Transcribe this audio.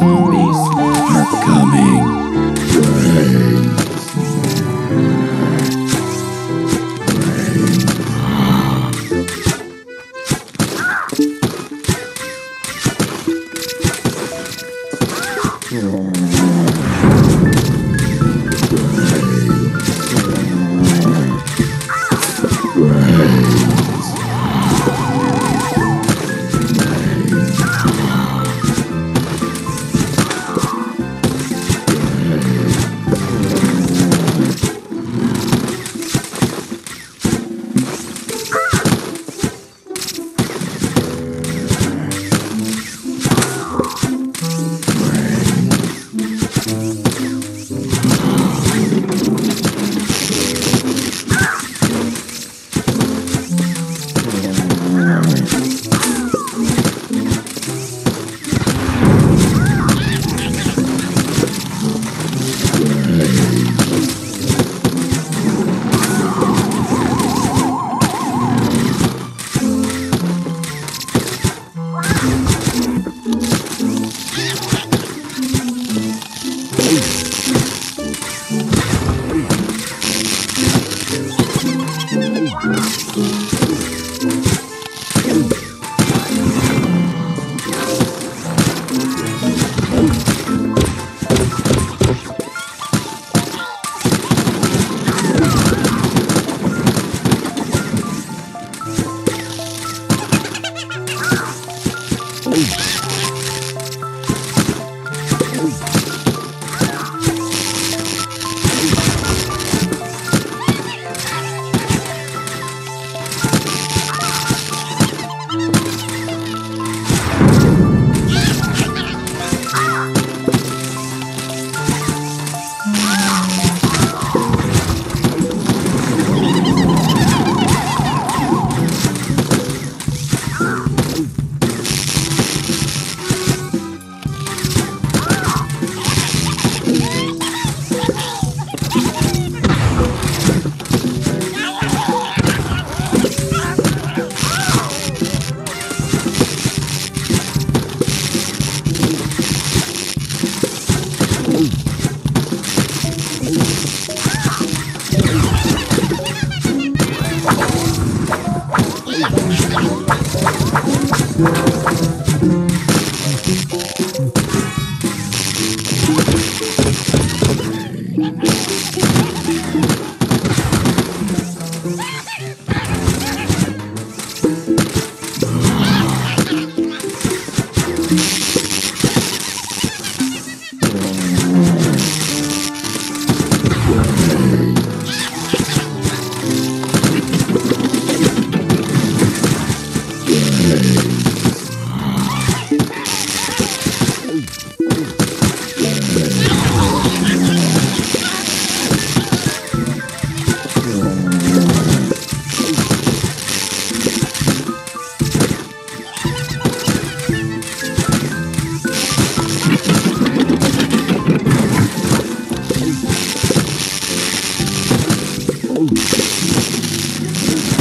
snowies are coming. Rain. Rain.